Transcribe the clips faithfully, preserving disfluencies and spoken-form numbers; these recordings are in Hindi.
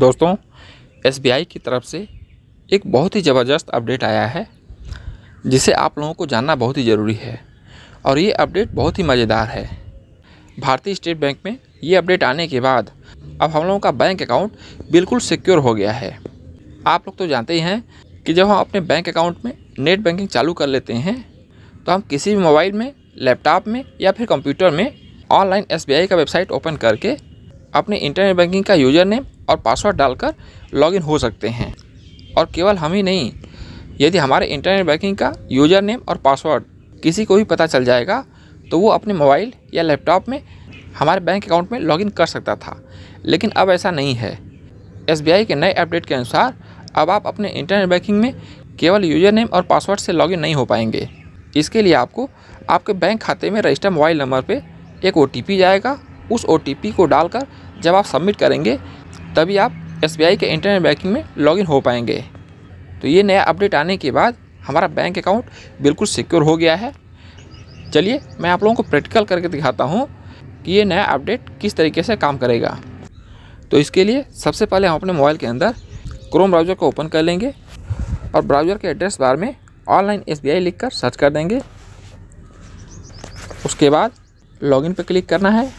दोस्तों एस बी आई की तरफ से एक बहुत ही ज़बरदस्त अपडेट आया है जिसे आप लोगों को जानना बहुत ही ज़रूरी है और ये अपडेट बहुत ही मज़ेदार है। भारतीय स्टेट बैंक में ये अपडेट आने के बाद अब हम लोगों का बैंक अकाउंट बिल्कुल सिक्योर हो गया है। आप लोग तो जानते ही हैं कि जब हम अपने बैंक अकाउंट में नेट बैंकिंग चालू कर लेते हैं तो हम किसी भी मोबाइल में, लैपटॉप में या फिर कंप्यूटर में ऑनलाइन एस बी आई का वेबसाइट ओपन करके अपने इंटरनेट बैंकिंग का यूज़र नेम और पासवर्ड डालकर लॉगिन हो सकते हैं। और केवल हम ही नहीं, यदि हमारे इंटरनेट बैंकिंग का यूज़र नेम और पासवर्ड किसी को भी पता चल जाएगा तो वो अपने मोबाइल या लैपटॉप में हमारे बैंक अकाउंट में लॉगिन कर सकता था, लेकिन अब ऐसा नहीं है। एस बी आई के नए अपडेट के अनुसार अब आप अपने इंटरनेट बैंकिंग में केवल यूज़र नेम और पासवर्ड से लॉगिन नहीं हो पाएंगे। इसके लिए आपको आपके बैंक खाते में रजिस्टर मोबाइल नंबर पे एक ओ टी पी जाएगा। उस ओ टी पी को डालकर जब आप सबमिट करेंगे तभी आप एस बी आई के इंटरनेट बैंकिंग में लॉगिन हो पाएंगे। तो ये नया अपडेट आने के बाद हमारा बैंक अकाउंट बिल्कुल सिक्योर हो गया है। चलिए मैं आप लोगों को प्रैक्टिकल करके दिखाता हूँ कि ये नया अपडेट किस तरीके से काम करेगा। तो इसके लिए सबसे पहले हम अपने मोबाइल के अंदर क्रोम ब्राउज़र को ओपन कर लेंगे और ब्राउज़र के एड्रेस बार में ऑनलाइन एस बी आई लिखकर सर्च कर देंगे। उसके बाद लॉगिन पर क्लिक करना है।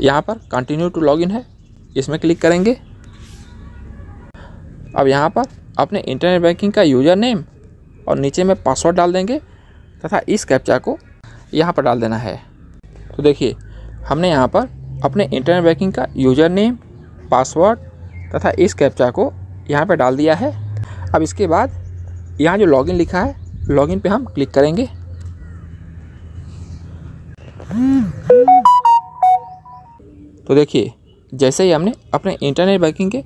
यहाँ पर कंटिन्यू टू लॉगिन है, इसमें क्लिक करेंगे। अब यहाँ पर अपने इंटरनेट बैंकिंग का यूज़र नेम और नीचे में पासवर्ड डाल देंगे तथा इस कैप्चा को यहाँ पर डाल देना है। तो देखिए हमने यहाँ पर अपने इंटरनेट बैंकिंग का यूज़र नेम, पासवर्ड तथा इस कैप्चा को यहाँ पर डाल दिया है। अब इसके बाद यहाँ जो लॉगिन लिखा है, लॉगिन पे हम क्लिक करेंगे। तो देखिए जैसे ही हमने अपने इंटरनेट बैंकिंग के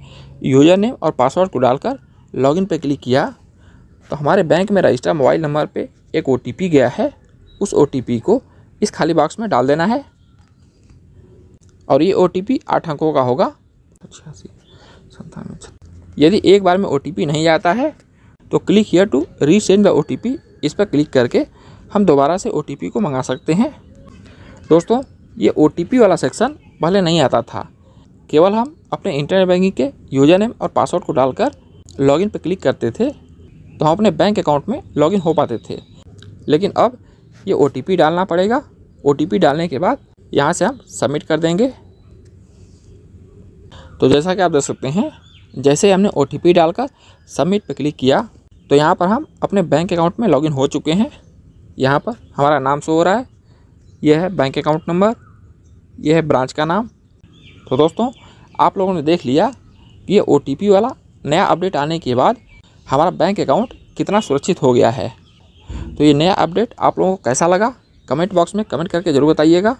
यूज़र नेम और पासवर्ड को डालकर लॉगिन पे क्लिक किया तो हमारे बैंक में रजिस्टर मोबाइल नंबर पे एक ओ टी पी गया है। उस ओ टी पी को इस खाली बॉक्स में डाल देना है और ये ओ टी पी आठ अंकों का होगा। यदि एक बार में ओ टी पी नहीं आता है तो click here to resend the O T P, इस पर क्लिक करके हम दोबारा से ओ टी पी को मंगा सकते हैं। दोस्तों ये ओ टी पी वाला सेक्शन पहले नहीं आता था। केवल हम अपने इंटरनेट बैंकिंग के यूज़र नेम और पासवर्ड को डालकर लॉगिन पर क्लिक करते थे तो हम अपने बैंक अकाउंट में लॉगिन हो पाते थे, लेकिन अब ये ओ टी पी डालना पड़ेगा। ओ टी पी डालने के बाद यहाँ से हम सबमिट कर देंगे। तो जैसा कि आप देख सकते हैं, जैसे हमने ओ टी पी डालकर सबमिट पर क्लिक किया तो यहाँ पर हम अपने बैंक अकाउंट में लॉगिन हो चुके हैं। यहाँ पर हमारा नाम शो हो रहा है, यह है बैंक अकाउंट नंबर, यह है ब्रांच का नाम। तो दोस्तों आप लोगों ने देख लिया कि ये ओ टी पी वाला नया अपडेट आने के बाद हमारा बैंक अकाउंट कितना सुरक्षित हो गया है। तो ये नया अपडेट आप लोगों को कैसा लगा कमेंट बॉक्स में कमेंट करके ज़रूर बताइएगा।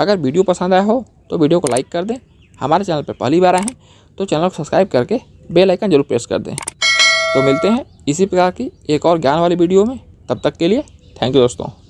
अगर वीडियो पसंद आया हो तो वीडियो को लाइक कर दें। हमारे चैनल पर पहली बार आए हैं तो चैनल को सब्सक्राइब करके बेल आइकन जरूर प्रेस कर दें। तो मिलते हैं इसी प्रकार की एक और ज्ञान वाली वीडियो में, तब तक के लिए थैंक यू दोस्तों।